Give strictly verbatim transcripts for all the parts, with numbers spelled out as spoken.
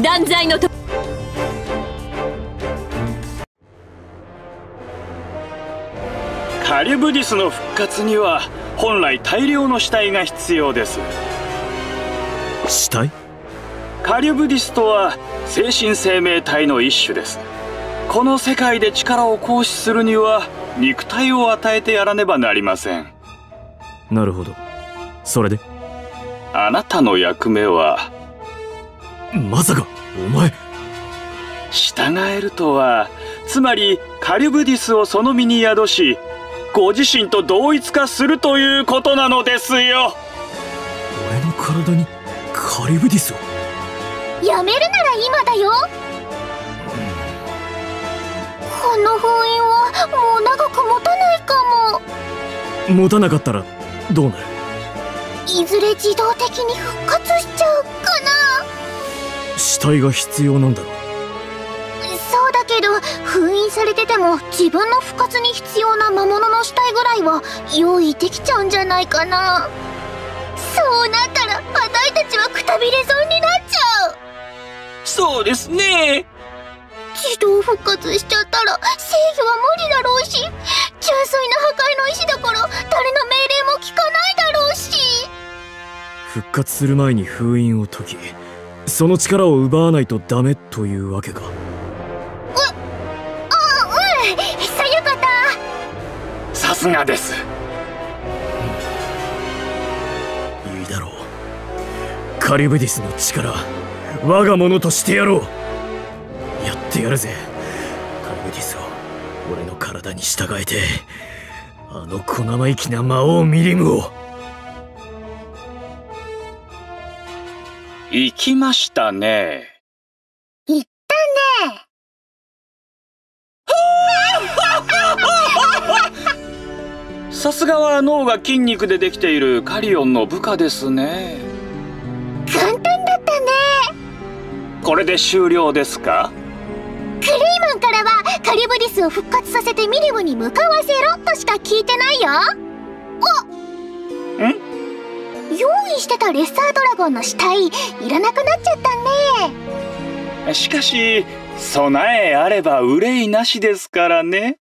断罪のとカリュブディスの復活には本来大量の死体が必要です。死体？カリュブディスとは精神生命体の一種です。この世界で力を行使するには肉体を与えてやらねばなりません。なるほど。それであなたの役目は。まさかお前。従えるとはつまりカリュブディスをその身に宿しご自身と同一化するということなのですよ。俺の体にカリュブディスを。やめるなら今だよ。この封印はもう長く持たないかも。持たなかったらどうなる？いずれ自動的に復活しちゃうかな。死体が必要なんだろう。そうだけど封印されてても自分の復活に必要な魔物の死体ぐらいは用意できちゃうんじゃないかな。そうなったら私たちはくたびれそうになっちゃう。そうですね。自動復活しちゃったら正義は無理だろうし、純粋な破壊の意志だから誰の命令も聞かないだろうし。復活する前に封印を解きその力を奪わないとダメというわけか。う、あ、うん、さゆかた。さすがです。いいだろう。カリュブディスの力我が物としてやろう。やってやるぜ。カリュブディスを俺の体に従えてあの小生意気な魔王ミリムを。行きましたね。行ったね。さすがは脳が筋肉でできているカリオンの部下ですね。簡単だったね。これで終了ですか？クレイマンからはカリュブディスを復活させてミリムに向かわせろとしか聞いてないよ。おっん？用意してたレッサードラゴンの死体いらなくなっちゃったね。しかし備えあれば憂いなしですからね。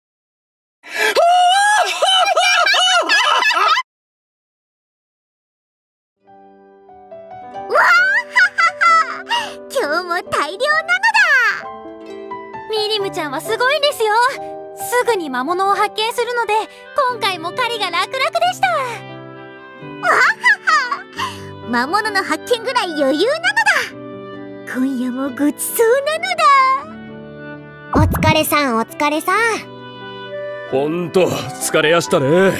今日も大量なのだ。ミリムちゃんはすごいんですよ。すぐに魔物を発見するので今回も狩りが楽々でした。わはは。魔物の発見ぐらい余裕なのだ。今夜もごちそうなのだ。お疲れさんお疲れさん。ほんと疲れやしたね。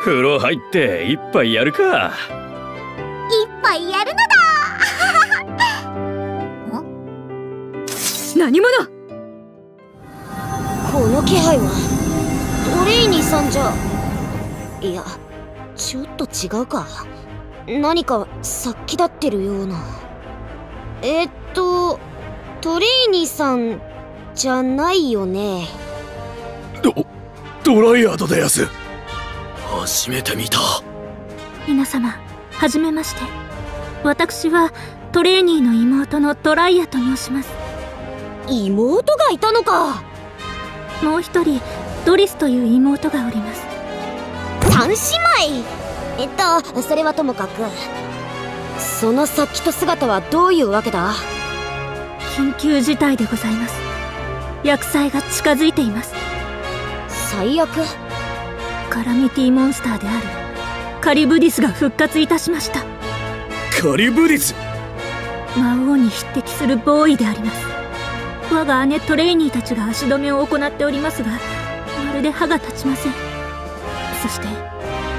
風呂入って一杯やるか。一杯やるのだ。何者？この気配はトレイニーさんじゃ。いやちょっと違うか。何か殺気立ってるような。えっとトレイニーさんじゃないよね。ドドライアードだやす。初めて見た。皆様はじめまして。私はトレイニーの妹のドライアと申します。妹がいたのか。もう一人ドリスという妹がおります。三姉妹。えっとそれはともかくその殺気と姿はどういうわけだ。緊急事態でございます。厄災が近づいています。最悪。カラミティモンスターであるカリュブディスが復活いたしました。カリュブディス。魔王に匹敵するボーイであります。我が姉トレイニーたちが足止めを行っておりますがまるで歯が立ちません。そして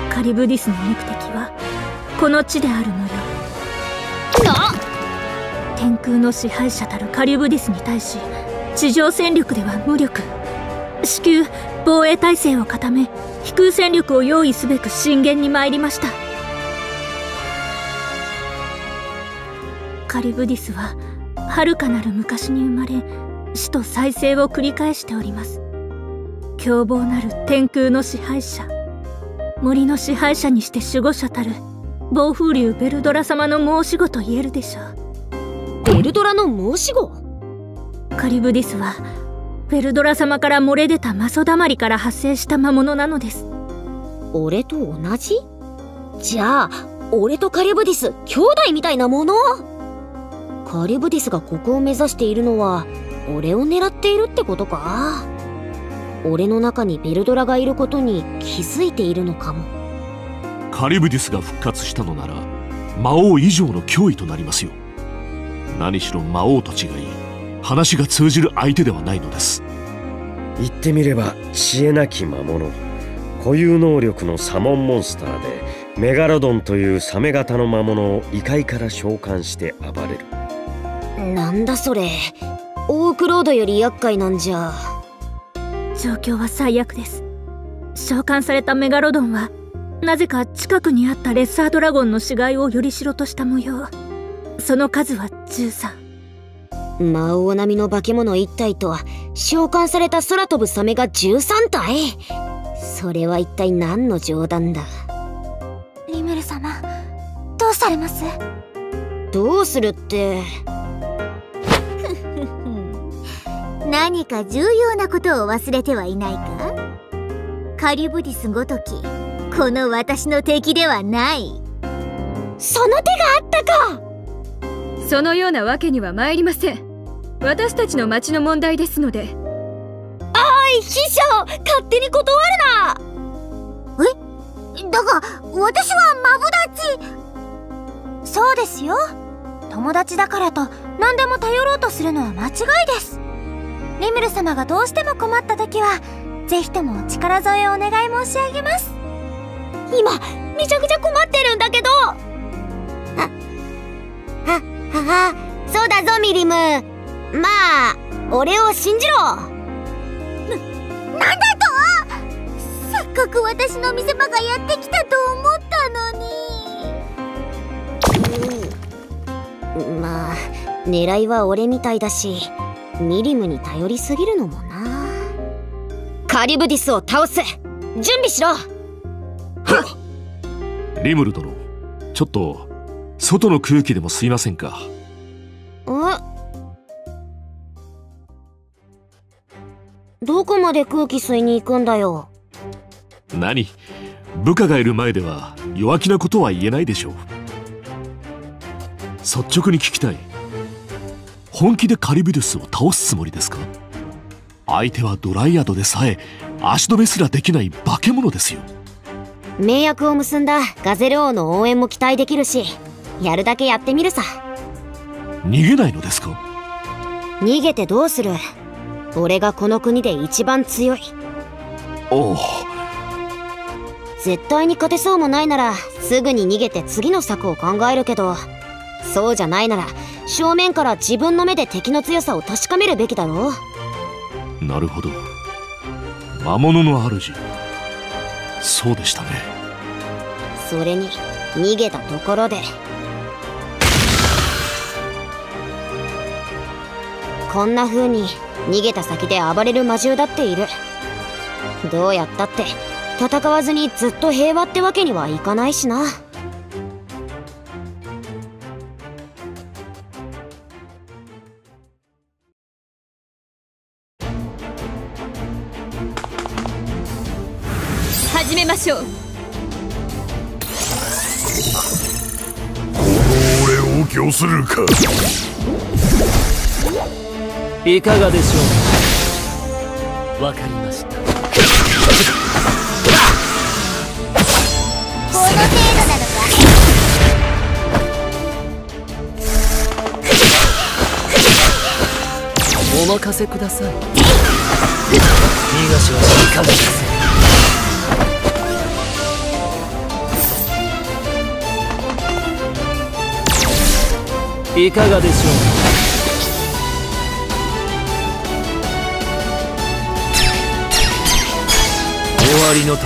カリュブディスの目的はこの地であるのよ。天空の支配者たるカリュブディスに対し地上戦力では無力。至急防衛態勢を固め飛空戦力を用意すべく進言に参りました。カリュブディスは遥かなる昔に生まれ死と再生を繰り返しております。凶暴なる天空の支配者森の支配者にして守護者たる暴風竜ベルドラ様の申し子と言えるでしょう。ヴェルドラの申し子。カリュブディスはヴェルドラ様から漏れ出たマソダマリから発生した魔物なのです。俺と同じ？じゃあ俺とカリュブディス兄弟みたいなもの？カリュブディスがここを目指しているのは俺を狙っているってことか。俺の中にヴェルドラがいることに気づいているのかも。カリュブディスが復活したのなら魔王以上の脅威となりますよ。何しろ魔王と違い話が通じる相手ではないのです。言ってみれば知恵なき魔物、固有能力のサモンモンスターでメガロドンというサメ型の魔物を異界から召喚して暴れる。なんだそれ、オークロードより厄介なんじゃ。状況は最悪です。召喚されたメガロドンはなぜか近くにあったレッサードラゴンの死骸をよりしろとした模様。その数はじゅうさん。魔王並みの化け物いち体と召喚された空飛ぶサメがじゅうさん体。それは一体何の冗談だ。リムル様、どうされます？どうするって何か重要なことを忘れてはいないか。カリュブディスごときこの私の敵ではない。その手があったか。そのようなわけには参りません。私たちの町の問題ですので。おい師匠、勝手に断るな。え、だが私はマブダチ。そうですよ、友達だからと何でも頼ろうとするのは間違いです。リムル様がどうしても困った時はぜひともお力添えをお願い申し上げます。今めちゃくちゃ困ってるんだけど。ああああ、そうだぞミリム、まあ俺を信じろ。な、なんだと。せっかく私の見せ場がやってきたと思ったのに。まあ狙いは俺みたいだしミリムに頼りすぎるのもな。カリュブディスを倒す準備しろ。はっ。リムル殿、ちょっと外の空気でも吸いませんか。え、どこまで空気吸いに行くんだよ。何、部下がいる前では弱気なことは言えないでしょう。率直に聞きたい。本気でカリュブディスを倒すつもりですか？相手はドライアドでさえ足止めすらできない化け物ですよ。盟約を結んだガゼル王の応援も期待できるし、やるだけやってみるさ。逃げないのですか？逃げてどうする？俺がこの国で一番強い。おう。絶対に勝てそうもないならすぐに逃げて次の策を考えるけど、そうじゃないなら正面から自分の目で敵の強さを確かめるべきだろう。なるほど、魔物の主、そうでしたね。それに逃げたところでこんな風に逃げた先で暴れる魔獣だっている。どうやったって戦わずにずっと平和ってわけにはいかないしな。始めましょう。俺を供するか。いかがでしょう。わかりました。この程度なのか。お任せください。逃がしはいかがですか。いかがでしょう。終わりの時、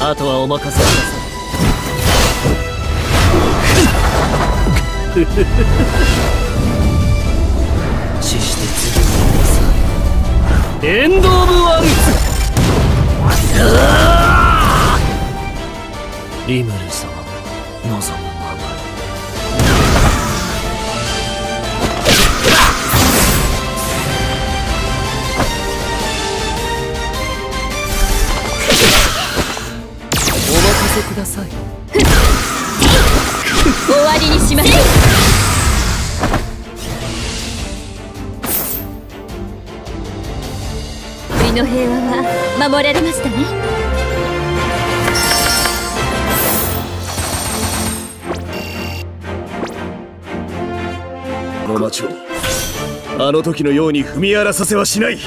あとはお任せください。死して次の皆さん、エンド・オブ・ワンズ。リムル様、望むまま。ください。終わりにしましょう。国の平和は守られましたね。この町をあの時のように踏み荒らさせはしない。